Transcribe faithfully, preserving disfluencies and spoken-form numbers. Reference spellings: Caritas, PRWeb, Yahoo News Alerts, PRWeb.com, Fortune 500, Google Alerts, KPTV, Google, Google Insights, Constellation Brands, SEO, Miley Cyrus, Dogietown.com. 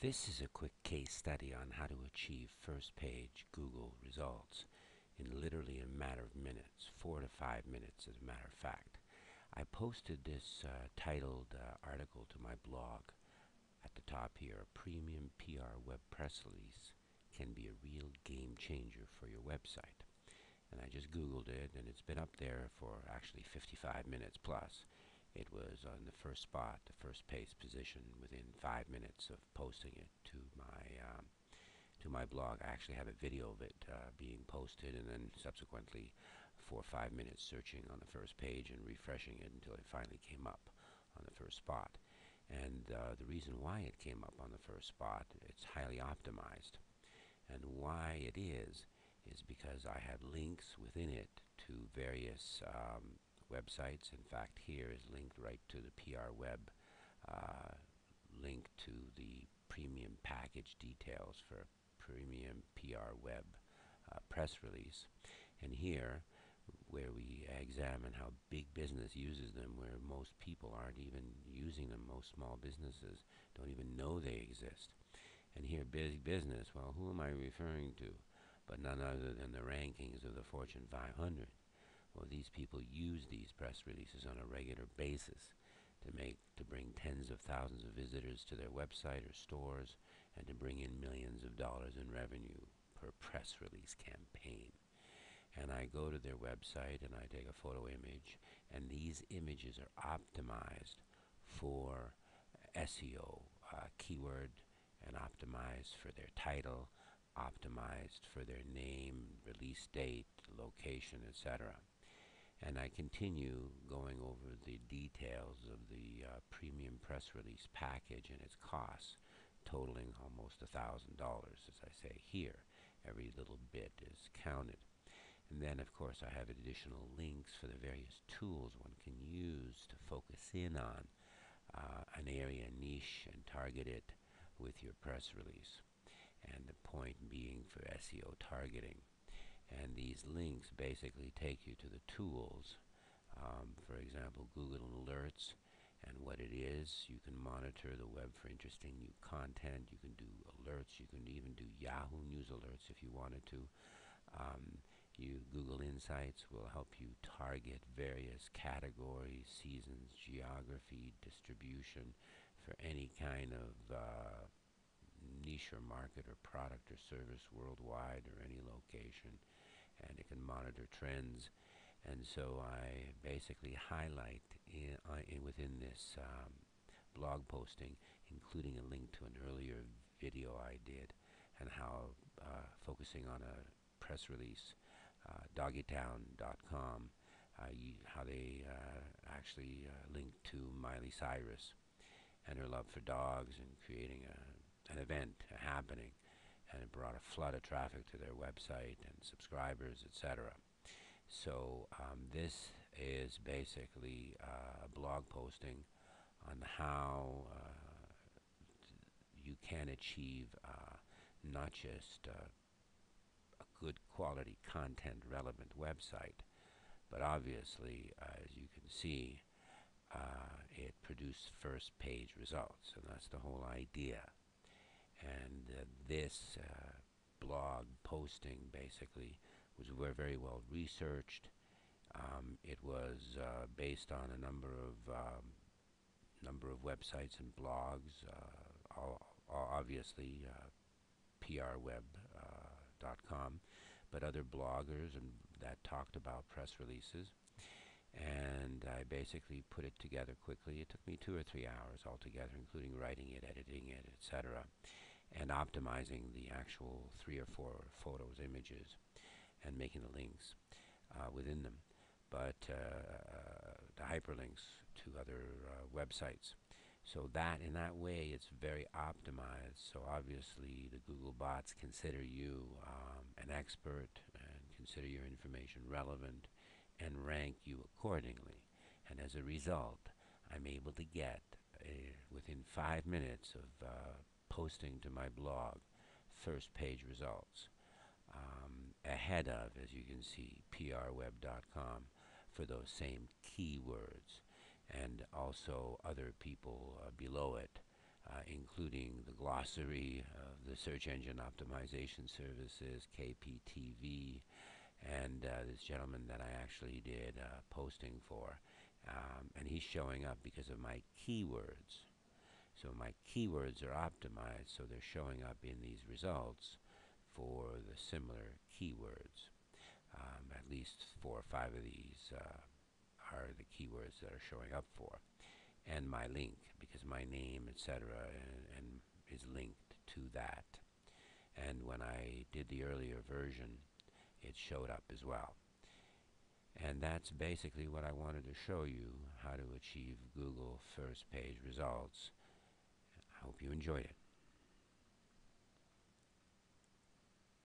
This is a quick case study on how to achieve first page Google results in literally a matter of minutes, four to five minutes as a matter of fact. I posted this uh, titled uh, article to my blog. At the top here, a premium PRWeb press release can be a real game changer for your website. And I just Googled it, and it's been up there for actually fifty-five minutes plus. It was on the first spot, the first page position within five minutes of posting it to my um, to my blog. I actually have a video of it uh, being posted, and then subsequently four or five minutes searching on the first page and refreshing it until it finally came up on the first spot. And uh, the reason why it came up on the first spot, it's highly optimized. And why it is, is because I have links within it to various um, websites. In fact, here is linked right to the PRWeb uh, link to the premium package details for premium PRWeb uh, press release. And here, where we examine how big business uses them, where most people aren't even using them, most small businesses don't even know they exist. And here, big business, well, who am I referring to? But none other than the rankings of the Fortune five hundred. Well, these people use these press releases on a regular basis to make to bring tens of thousands of visitors to their website or stores, and to bring in millions of dollars in revenue per press release campaign. And I go to their website and I take a photo image, and these images are optimized for S E O, uh, keyword, and optimized for their title, optimized for their name, release date, location, et cetera. And I continue going over the details of the uh, premium press release package and its costs, totaling almost a thousand dollars, as I say here. Every little bit is counted. And then, of course, I have additional links for the various tools one can use to focus in on uh, an area, niche, and target it with your press release. And the point being for S E O targeting. And these links basically take you to the tools, um, for example, Google Alerts, and what it is. You can monitor the web for interesting new content. You can do alerts. You can even do Yahoo News Alerts if you wanted to. Um, you Google Insights will help you target various categories, seasons, geography, distribution for any kind of uh, niche or market or product or service worldwide or any location, and it can monitor trends. And so I basically highlight in, uh, in within this um, blog posting, including a link to an earlier video I did, and how uh, focusing on a press release, uh, Dogietown dot com, uh, how they uh, actually uh, link to Miley Cyrus and her love for dogs, and creating a an event happening, and it brought a flood of traffic to their website and subscribers, et cetera. So um, this is basically uh, a blog posting on how uh, you can achieve uh, not just uh, a good quality content relevant website, but obviously, uh, as you can see, uh, it produced first page results, and that's the whole idea. And uh, this uh, blog posting basically was very well researched. Um, it was uh, based on a number of um, number of websites and blogs. Uh, all, all obviously, uh, P R Web dot com, uh, but other bloggers and that talked about press releases. And I basically put it together quickly. It took me two or three hours altogether, including writing it, editing it, et cetera, and optimizing the actual three or four photos, images, and making the links uh, within them, but uh, uh, the hyperlinks to other uh, websites. So that, in that way, it's very optimized. So obviously, the Google bots consider you um, an expert and consider your information relevant, and rank you accordingly. And as a result, I'm able to get uh, within five minutes of uh, posting to my blog first page results um, ahead of, as you can see, P R Web dot com for those same keywords, and also other people uh, below it uh, including the glossary, uh, the search engine optimization services, K P T V, and uh, this gentleman that I actually did uh, posting for. Um, and he's showing up because of my keywords. So my keywords are optimized, so they're showing up in these results for the similar keywords. Um, at least four or five of these uh, are the keywords that are showing up for. And my link, because my name, et cetera, and, and is linked to that. And when I did the earlier version, it showed up as well. And that's basically what I wanted to show you, how to achieve Google first page results. I hope you enjoyed it.